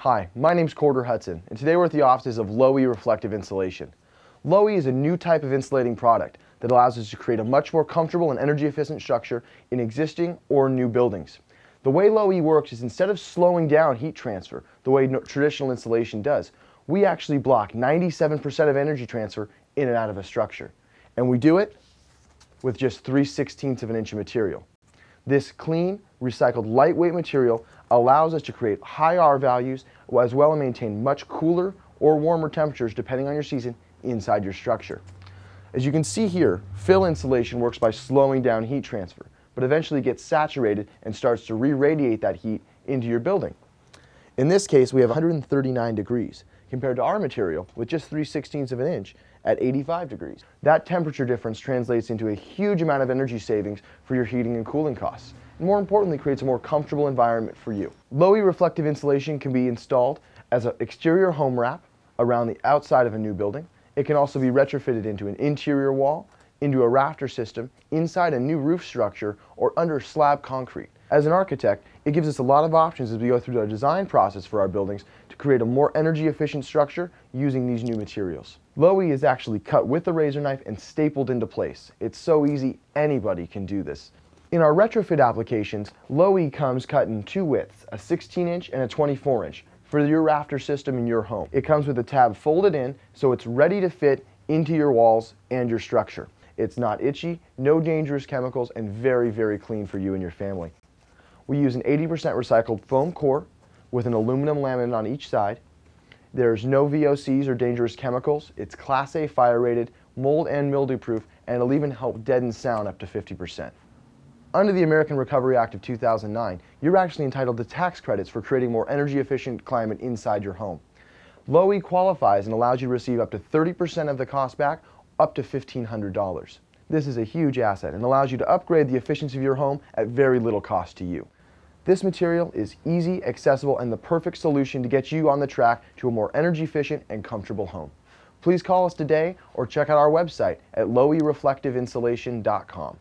Hi, my name's Corder Hudson, and today we're at the offices of Low-E Reflective Insulation. Low-E is a new type of insulating product that allows us to create a much more comfortable and energy-efficient structure in existing or new buildings. The way Low-E works is instead of slowing down heat transfer the way traditional insulation does, we actually block 97% of energy transfer in and out of a structure. And we do it with just 3/16 of an inch of material. This clean, recycled, lightweight material allows us to create high R values as well as maintain much cooler or warmer temperatures depending on your season inside your structure. As you can see here, fill insulation works by slowing down heat transfer, but eventually gets saturated and starts to re-radiate that heat into your building. In this case, we have 139 degrees compared to our material with just 3/16 of an inch at 85 degrees. That temperature difference translates into a huge amount of energy savings for your heating and cooling costs, and more importantly, creates a more comfortable environment for you. Low-E reflective insulation can be installed as an exterior home wrap around the outside of a new building. It can also be retrofitted into an interior wall, into a rafter system, inside a new roof structure, or under slab concrete. As an architect, it gives us a lot of options as we go through the design process for our buildings to create a more energy efficient structure using these new materials. Low-E is actually cut with a razor knife and stapled into place. It's so easy, anybody can do this. In our retrofit applications, Low-E comes cut in two widths, a 16-inch and a 24-inch for your rafter system in your home. It comes with a tab folded in so it's ready to fit into your walls and your structure. It's not itchy, no dangerous chemicals, and very, very clean for you and your family. We use an 80% recycled foam core with an aluminum laminate on each side. There's no VOCs or dangerous chemicals. It's Class A fire rated, mold and mildew proof, and it'll even help deaden sound up to 50%. Under the American Recovery Act of 2009, you're actually entitled to tax credits for creating more energy efficient climate inside your home. Low-E qualifies and allows you to receive up to 30% of the cost back, up to $1,500. This is a huge asset and allows you to upgrade the efficiency of your home at very little cost to you. This material is easy, accessible, and the perfect solution to get you on the track to a more energy efficient and comfortable home. Please call us today or check out our website at lowereflectiveinsulation.com.